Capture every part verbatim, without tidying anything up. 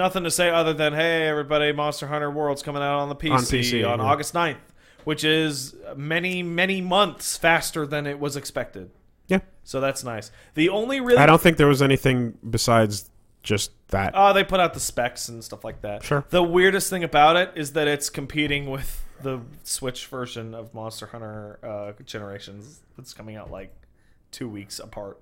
Nothing to say other than, hey, everybody, Monster Hunter World's coming out on the P C on, P C, on yeah. August ninth, which is many, many months faster than it was expected. Yeah. So that's nice. The only really... I don't think there was anything besides just that. Oh, uh, they put out the specs and stuff like that. Sure. The weirdest thing about it is that it's competing with the Switch version of Monster Hunter uh, Generations that's coming out like two weeks apart.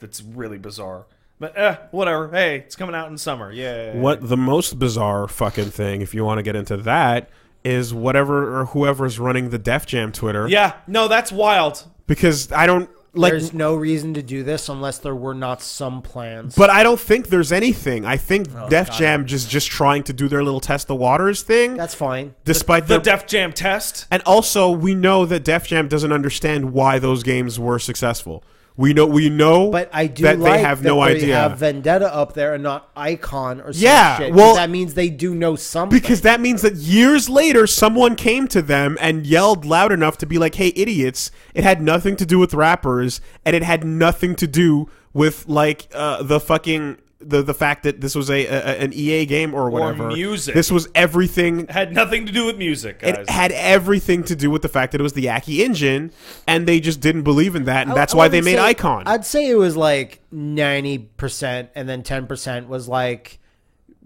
That's really bizarre. But, eh, whatever. Hey, it's coming out in summer. Yeah. What the most bizarre fucking thing, if you want to get into that, is whatever or whoever's running the Def Jam Twitter. Yeah. No, that's wild. Because I don't... like. There's no reason to do this unless there were not some plans. But I don't think there's anything. I think oh, Def God. Jam just, just trying to do their little test the waters thing. That's fine. Despite The, the their... Def Jam test. And also, we know that Def Jam doesn't understand why those games were successful. We know, we know but I do that like they have that no they idea. Have Vendetta up there and not Icon or some yeah, shit. Well, that means they do know something. Because that means that years later, someone came to them and yelled loud enough to be like, hey, idiots, it had nothing to do with rappers, and it had nothing to do with, like, uh, the fucking... The the fact that this was a, a an E A game or whatever. Or music. This was everything. It had nothing to do with music, guys. It had everything to do with the fact that it was the Aki engine, and they just didn't believe in that, and I, that's I why they made say, Icon. I'd say it was like ninety percent, and then ten percent was like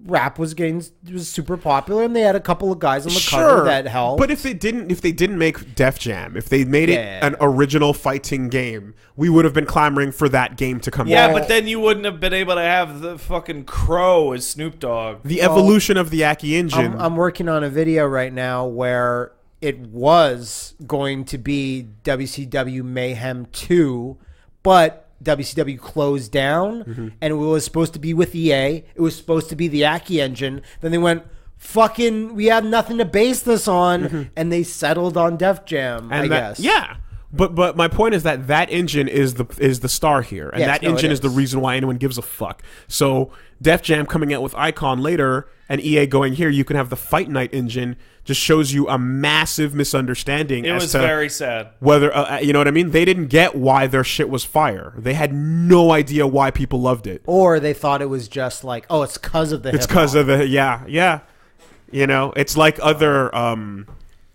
rap was getting was super popular, and they had a couple of guys on the sure, cover that helped. But if they didn't, if they didn't make Def Jam, if they made yeah. it an original fighting game, we would have been clamoring for that game to come yeah, out. Yeah, but then you wouldn't have been able to have the fucking Crow as Snoop Dogg. The well, evolution of the Aki engine. I'm, I'm working on a video right now where it was going to be W C W Mayhem two, but W C W closed down, mm-hmm. and it was supposed to be with E A. It was supposed to be the Aki engine. Then they went, fucking, we have nothing to base this on, mm-hmm. and they settled on Def Jam, and I that, guess. Yeah, but but my point is that that engine is the is the star here, and yes, that no, engine is. is the reason why anyone gives a fuck. So Def Jam coming out with Icon later, and E A going, here, you can have the Fight Night engine, just shows you a massive misunderstanding. It as was to very sad. Whether uh, you know what I mean? They didn't get why their shit was fire. They had no idea why people loved it. Or they thought it was just like, oh, it's because of the hip-hop. It's because of the, yeah, yeah. You know, it's like other... Um,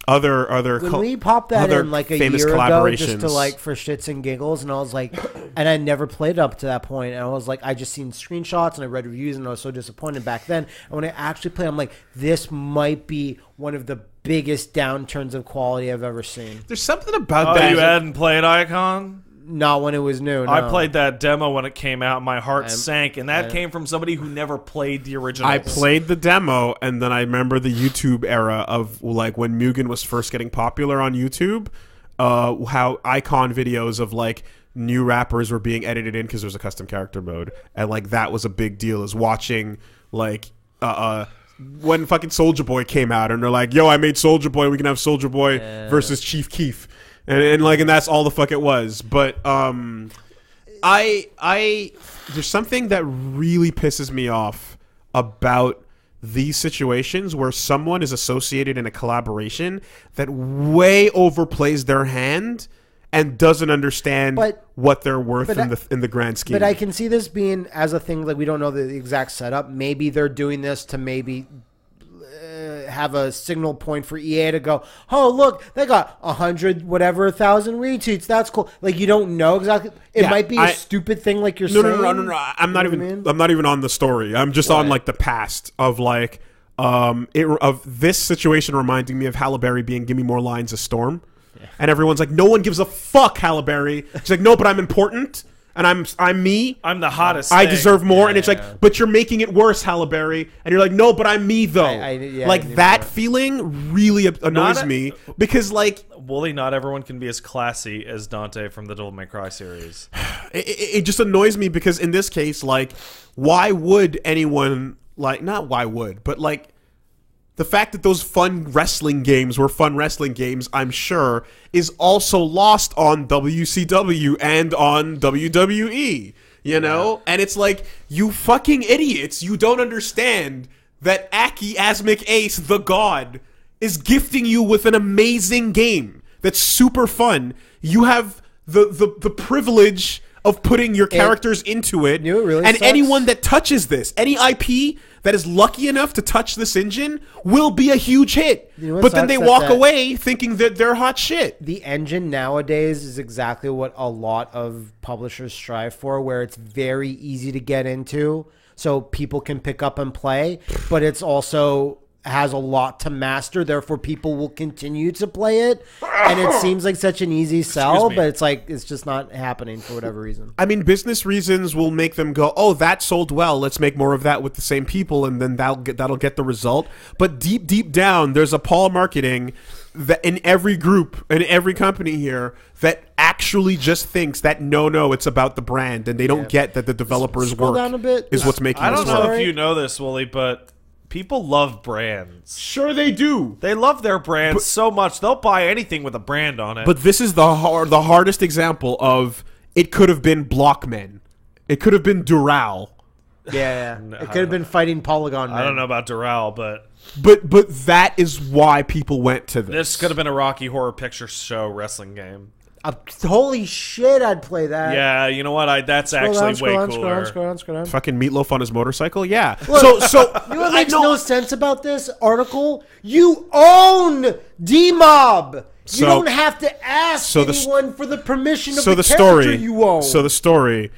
Other, other, when we popped that in like a year ago, just to like for shits and giggles, and I was like, and I never played up to that point, and I was like, I just seen screenshots and I read reviews, and I was so disappointed back then. And when I actually played, I'm like, this might be one of the biggest downturns of quality I've ever seen. There's something about oh, that. You hadn't played Icon? Not when it was new. No. I played that demo when it came out. My heart I'm, sank, and that I'm, came from somebody who never played the original. I played the demo, and then I remember the YouTube era of like when Mugen was first getting popular on YouTube. Uh, how Icon videos of like new rappers were being edited in because there was a custom character mode, and like that was a big deal. Is watching like uh, uh when fucking Soulja Boy came out, and they're like, "Yo, I made Soulja Boy. We can have Soulja Boy yeah. versus Chief Keef." And, and like and that's all the fuck it was. But um, I I there's something that really pisses me off about these situations where someone is associated in a collaboration that way overplays their hand and doesn't understand but, what they're worth in I, the in the grand scheme. But I can see this being as a thing that like we don't know the exact setup. Maybe they're doing this to maybe have a signal point for E A to go, oh, look, they got a hundred whatever thousand retweets. That's cool. Like, you don't know exactly. It yeah, might be I, a stupid thing like you're no, saying. No, no, no, no, no. I'm not even, I mean? I'm not even on the story. I'm just what? on like the past of like, um, it of this situation reminding me of Halle Berry being Give Me More Lines, a Storm. Yeah. And everyone's like, no one gives a fuck, Halle Berry. She's like, no, but I'm important. And I'm I'm me. I'm the hottest. I thing. deserve more. Yeah. And it's like, but you're making it worse, Halle Berry. And you're like, no, but I'm me, though. I, I, yeah, like, that feeling really annoys a, me. Because, like... Wooly, not everyone can be as classy as Dante from the Devil May Cry series. It, it, it just annoys me because, in this case, like, why would anyone... Like, not why would, but, like... The fact that those fun wrestling games were fun wrestling games, I'm sure, is also lost on W C W and on W W E, you know? Yeah. And it's like, you fucking idiots, you don't understand that Aki Asmic Ace, the god, is gifting you with an amazing game that's super fun. You have the, the, the privilege of putting your characters it, into it, it really and sucks. Anyone that touches this, any I P that is lucky enough to touch this engine will be a huge hit. You know, but then they walk that? away thinking that they're hot shit. The engine nowadays is exactly what a lot of publishers strive for, where it's very easy to get into so people can pick up and play, but it's also has a lot to master, therefore people will continue to play it. And it seems like such an easy sell, but it's like it's just not happening for whatever reason. I mean, business reasons will make them go, oh, that sold well, let's make more of that with the same people, and then that'll get that'll get the result. But deep deep down, there's a Paul marketing that in every group and every company here that actually just thinks that no, no, it's about the brand, and they don't yeah. get that the developer's Scroll work down a bit. is what's making. I don't know work. if you know this, Wooly, but people love brands. Sure they do. They love their brands but, so much. They'll buy anything with a brand on it. But this is the hard, the hardest example of it could have been Blockman. It could have been Dural. Yeah. no, it could have been know. Fighting Polygon Man. I don't know about Dural, but... But but that is why people went to this. This could have been a Rocky Horror Picture Show wrestling game. Uh, holy shit, I'd play that. Yeah, you know what? I that's scroll actually down, way on, cooler. Scroll on, scroll on, scroll on. Fucking Meatloaf on his motorcycle? Yeah. Look, so so you know what makes no sense about this article? You own D-Mob. You so, don't have to ask so anyone the, for the permission of so the, the character story, you own. So the story...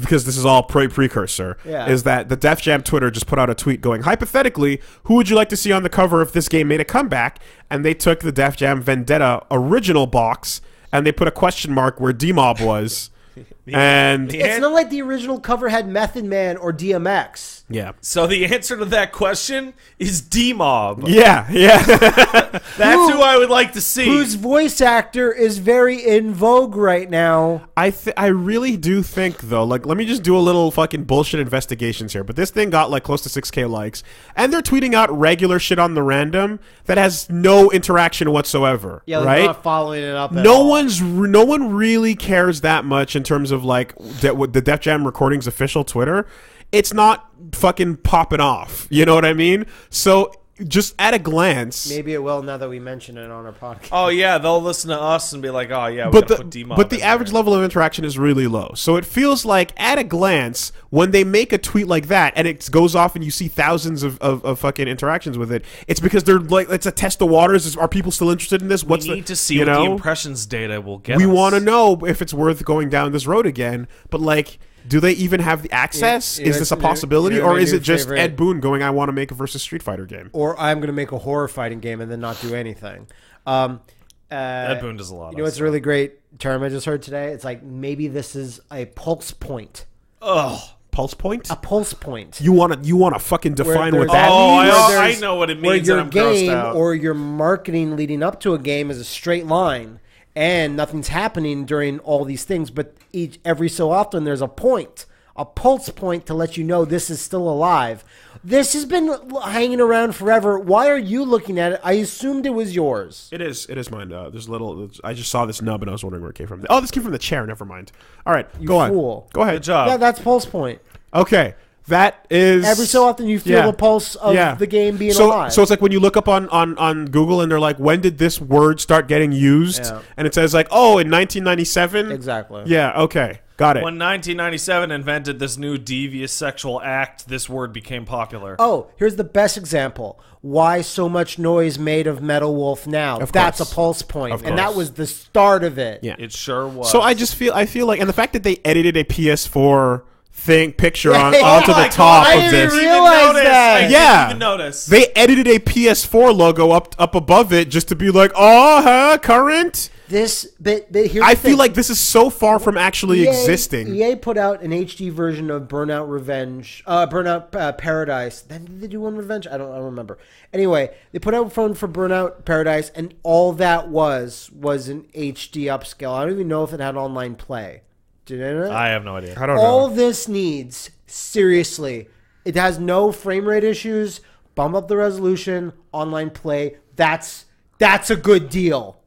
because this is all pre precursor, yeah. is that the Def Jam Twitter just put out a tweet going, hypothetically, who would you like to see on the cover if this game made a comeback? And they took the Def Jam Vendetta original box, and they put a question mark where D-Mob was. the, and the It's an- not like the original cover had Method Man or D M X. Yeah. So the answer to that question is D-Mob. Yeah, yeah. That's who, who I would like to see. Whose voice actor is very in vogue right now. I th- I really do think, though, like, let me just do a little fucking bullshit investigations here. But this thing got, like, close to six K likes. And they're tweeting out regular shit on the random that has no interaction whatsoever. Yeah, they're right? not following it up at no all. One's, no one really cares that much in terms of, like, de- the Def Jam Recordings official Twitter. It's not fucking popping off. You know what I mean? So just at a glance. Maybe it will now that we mention it on our podcast. Oh, yeah. They'll listen to us and be like, oh, yeah, we got to put D-Mob. But the average level of interaction is really low. So it feels like at a glance, when they make a tweet like that and it goes off and you see thousands of, of, of fucking interactions with it, it's because they're like, it's a test of waters. Are people still interested in this? What's we need the, to see what know? the impressions data will get We want to know if it's worth going down this road again. But like... do they even have the access? Yeah, yeah, is this a possibility? Or is it just favorite. Ed Boon going, I want to make a versus Street Fighter game? Or I'm going to make a horror fighting game and then not do anything. Um, uh, Ed Boon does a lot. You know what's a really great term I just heard today? It's like, maybe this is a pulse point. Ugh. Pulse point? A pulse point. You want to you want to fucking define what that oh, means? Oh, I know what it means. Where your I'm game out. Or your marketing leading up to a game is a straight line. And nothing's happening during all these things, but each every so often there's a point, a pulse point to let you know this is still alive. This has been hanging around forever. Why are you looking at it? I assumed it was yours. It is. It is mine. Uh, there's little. I just saw this nub and I was wondering where it came from. Oh, this came from the chair. Never mind. All right, you go fool. on. Go ahead. Good job. Yeah, that's pulse point. Okay. That is... every so often you feel yeah. the pulse of yeah. the game being so, alive. So it's like when you look up on, on, on Google and they're like, when did this word start getting used? Yeah. And it says like, oh, in nineteen ninety-seven? Exactly. Yeah, okay. Got it. When nineteen ninety-seven invented this new devious sexual act, this word became popular. Oh, here's the best example. Why so much noise made of Metal Wolf now? Of That's course. a pulse point. Of and course. that was the start of it. Yeah. It sure was. So I just feel... I feel like... and the fact that they edited a P S four... thing picture on yeah, onto the top God, of this. I didn't realize that. I yeah. didn't even notice. They edited a P S four logo up up above it just to be like, oh, huh, current. This, but, but here's I the feel thing. like this is so far from actually E A, existing. E A put out an H D version of Burnout Revenge, uh, Burnout uh, Paradise. Then did they do one Revenge? I don't, I don't remember. Anyway, they put out a phone for Burnout Paradise, and all that was was an H D upscale. I don't even know if it had online play. I have no idea. I don't know. All this needs, seriously, it has no frame rate issues, bump up the resolution, online play. That's that's a good deal.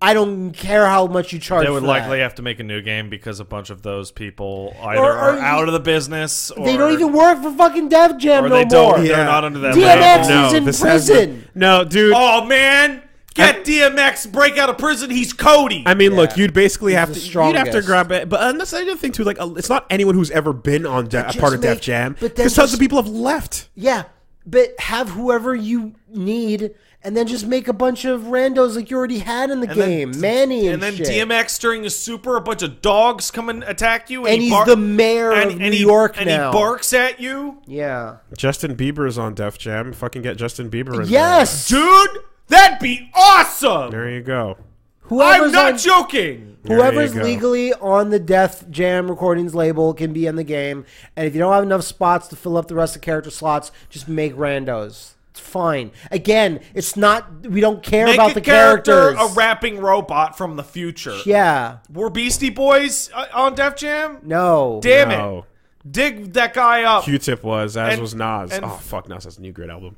I don't care how much you charge for that. They would likely have to make a new game because a bunch of those people either or, or are you, out of the business or... they don't even work for fucking Def Jam or no they more. Don't, yeah. They're not under that D M X label. D M X is no, in prison. Been, no, dude. Oh, man. Get D M X break out of prison. He's Cody. I mean, yeah. look, you'd basically He's have to strongest. You'd have to grab it. But and that's another thing too. Like, uh, it's not anyone who's ever been on de- a part of make, Def Jam. Because tons of people have left. Yeah, but have whoever you need. And then just make a bunch of randos like you already had in the and game. Then, Manny and, and shit. Then D M X during the super, a bunch of dogs come and attack you. And, and he's bar- the mayor and, of and New he, York and now. And he barks at you. Yeah. Justin Bieber's on Def Jam. Fucking get Justin Bieber in yes. there. Yes! Dude, that'd be awesome! There you go. Whoever's I'm not on, joking! Whoever's legally on the Def Jam Recordings label can be in the game. And if you don't have enough spots to fill up the rest of the character slots, just make randos. Fine. Again, it's not. We don't care Make about the character, characters. A rapping robot from the future. Yeah. Were Beastie Boys on Def Jam? No. Damn no. it. Dig that guy up. Q Tip was as and, was Nas. And, oh fuck, Nas has a new great album.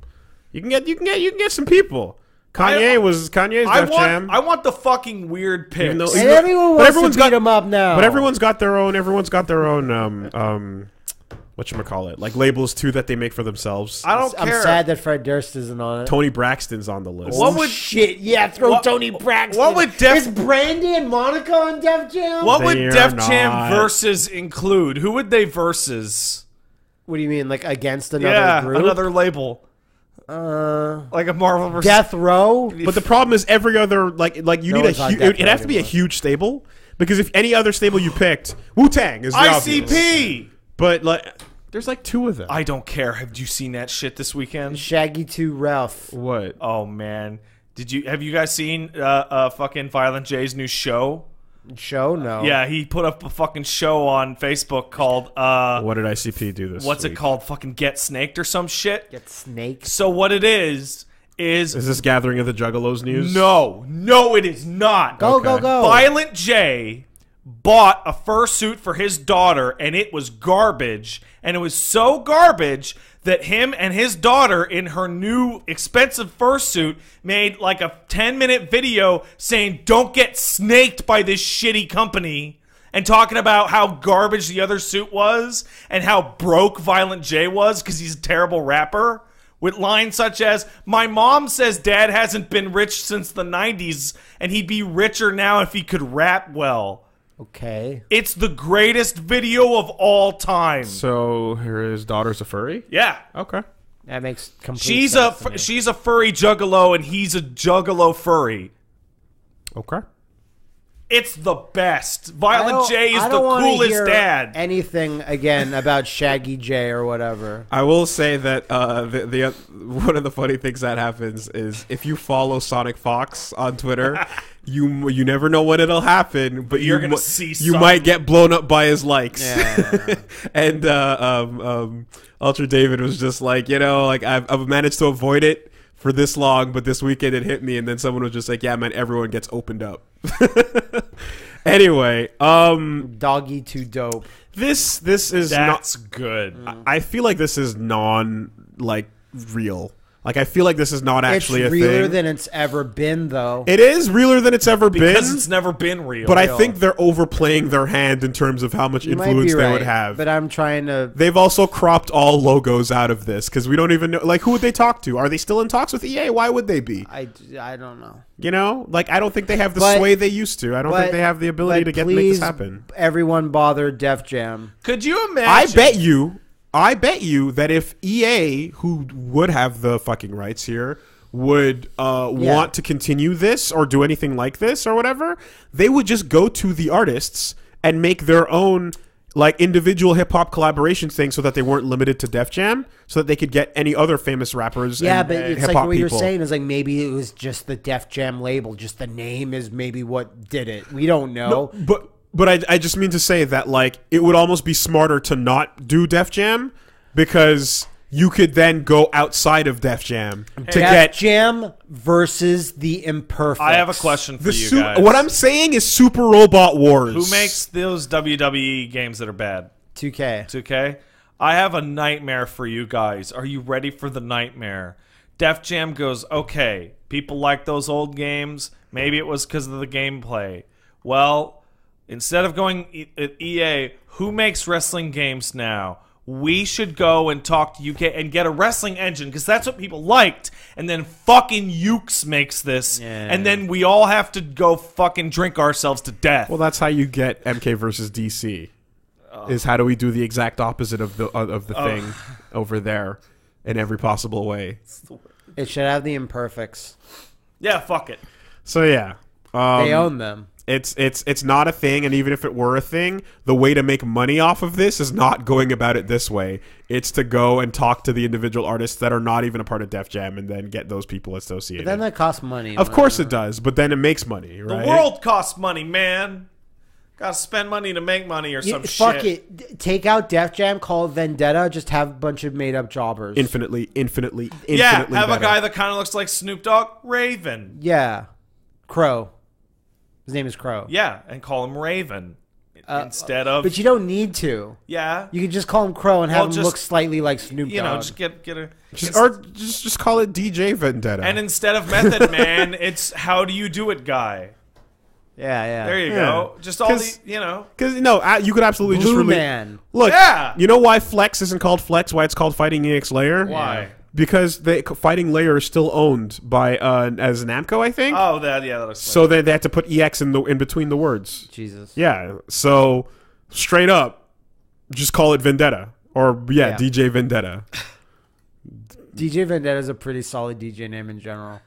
You can get. You can get. You can get some people. Kanye I, was Kanye's I Def want, Jam. I want the fucking weird picks. Even though, even and everyone wants to beat got, him up now. But everyone's got their own. Everyone's got their own. Um. um Whatchamacallit, like labels too that they make for themselves. I don't I'm care. I'm sad that Fred Durst isn't on it. Tony Braxton's on the list. What would shit? Yeah, throw what, Tony Braxton. What would Def, is Brandy and Monica on Def Jam? What they would Def not. Jam versus include? Who would they versus? What do you mean, like against another yeah, group? Another label? Uh, like a Marvel versus Death Row. But the problem is every other like like you no need a huge. It'd have to be a huge stable because if any other stable you picked, Wu-Tang is the I C P. Obvious. But like. There's like two of them. I don't care. Have you seen that shit this weekend? Shaggy two Ralph. What? Oh man, did you? Have you guys seen uh, uh fucking Violent J's new show? Show no. Uh, yeah, he put up a fucking show on Facebook called. Uh, what did I C P do this? What's week? It called? Fucking Get Snaked or some shit. Get Snaked. So what it is is is this Gathering of the Juggalos news? No, no, it is not. Go okay. go go. Violent J bought a fursuit for his daughter, and it was garbage. And it was so garbage that him and his daughter in her new expensive fursuit made like a ten-minute video saying, don't get snaked by this shitty company, and talking about how garbage the other suit was and how broke Violent J was because he's a terrible rapper, with lines such as, my mom says dad hasn't been rich since the nineties, and he'd be richer now if he could rap well. Okay. It's the greatest video of all time. So his daughter's a furry? Yeah. Okay. That makes complete she's sense. She's a she's a furry juggalo and he's a juggalo furry. Okay. It's the best. Violent J is the coolest dad. Anything again about Shaggy J or whatever. I will say that uh, the, the uh, one of the funny things that happens is if you follow Sonic Fox on Twitter, you you never know when it'll happen, but you're you, gonna see. You might get blown up by his likes. Yeah. And uh, um, um, Ultra David was just like, you know, like I've, I've managed to avoid it for this long, but this weekend it hit me, and then someone was just like, yeah, man, everyone gets opened up. Anyway, um... Doggy too dope. This this is That's not... good. Mm. I feel like this is non, like, real. Like, I feel like this is not actually a thing. It's realer than it's ever been, though. It is realer than it's ever because been. Because it's never been real. But real. I think they're overplaying their hand in terms of how much you influence right, they would have. But I'm trying to... They've also cropped all logos out of this, because we don't even know... Like, who would they talk to? Are they still in talks with E A? Why would they be? I, I don't know. You know, like, I don't think they have the but, sway they used to. I don't but, think they have the ability to get please, make this happen. Everyone bother Def Jam. Could you imagine? I bet you, I bet you that if E A, who would have the fucking rights here, would uh, yeah. want to continue this or do anything like this or whatever, they would just go to the artists and make their own like individual hip hop collaborations thing, so that they weren't limited to Def Jam, so that they could get any other famous rappers. Yeah, and, but it's like what people. You're saying is like maybe it was just the Def Jam label, just the name is maybe what did it. We don't know. No, but but I I just mean to say that like it would almost be smarter to not do Def Jam because you could then go outside of Def Jam to Def get... Def Jam versus the Imperfects. I have a question for the you su- guys. What I'm saying is Super Robot Wars. Who makes those W W E games that are bad? two K. two K? I have a nightmare for you guys. Are you ready for the nightmare? Def Jam goes, okay, people like those old games. Maybe it was because of the gameplay. Well, instead of going E A, who makes wrestling games now? we should go and talk to U K and get a wrestling engine because that's what people liked. And then fucking Ukes makes this. Yeah. And then we all have to go fucking drink ourselves to death. Well, that's how you get M K versus D C. Uh, is how do we do the exact opposite of the of the uh, thing over there in every possible way. It should have the imperfects. Yeah, fuck it. So, yeah. Um, they own them. It's it's it's not a thing, and even if it were a thing, the way to make money off of this is not going about it this way. It's to go and talk to the individual artists that are not even a part of Def Jam and then get those people associated. But then that costs money. Of course it does, but then it makes money, right? The world costs money, man. Gotta spend money to make money or some you, fuck shit. Fuck it. Take out Def Jam, call it Vendetta, just have a bunch of made-up jobbers. Infinitely, infinitely, infinitely Yeah, have better. A guy that kind of looks like Snoop Dogg, Raven. Yeah. Crow. His name is Crow. Yeah, and call him Raven uh, instead of... But you don't need to. Yeah. You can just call him Crow and have well, just, him look slightly like Snoop Dogg. You know, just get, get a... Just, or just, just call it D J Vendetta. And instead of Method Man, it's How Do You Do It Guy. Yeah, yeah. There you yeah. go. Just all the, you know. Because, no, you could absolutely Blue just really. Man. Look, yeah. You know why Flex isn't called Flex? Why it's called Fighting E X Layer? Why? Yeah. Because they, Fighting Layer is still owned by, uh, as Namco, I think. Oh, that, yeah. That so they, they had to put E X in the in between the words. Jesus. Yeah. So, straight up, just call it Vendetta. Or, yeah, yeah. D J Vendetta. D J Vendetta is a pretty solid D J name in general.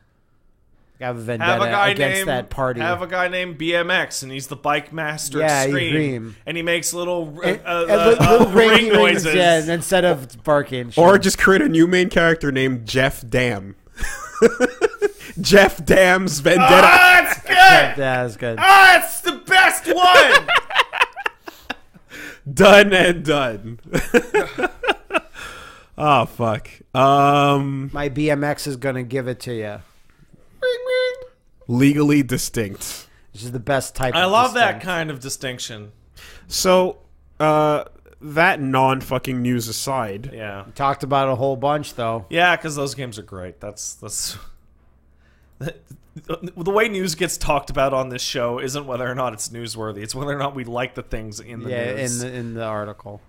Have a vendetta have a guy against named, that party. Have a guy named B M X, and he's the bike master yeah, Extreme. And he makes little, uh, and, uh, and little, uh, little ring noises. Rings, yeah, instead of barking. Shit. Or just create a new main character named Jeff Dam. Jeff Dam's Vendetta. Oh, that's good. Jeff, that's good. Oh, it's the best one. Done and done. Oh, fuck. Um, My B M X is going to give it to you. Legally distinct. Which is the best type of I love distinct. That kind of distinction. So, uh, that non-fucking news aside. Yeah. We talked about a whole bunch, though. Yeah, because those games are great. That's... that's the way news gets talked about on this show isn't whether or not it's newsworthy. It's whether or not we like the things in the yeah, news. Yeah, in the, in the article.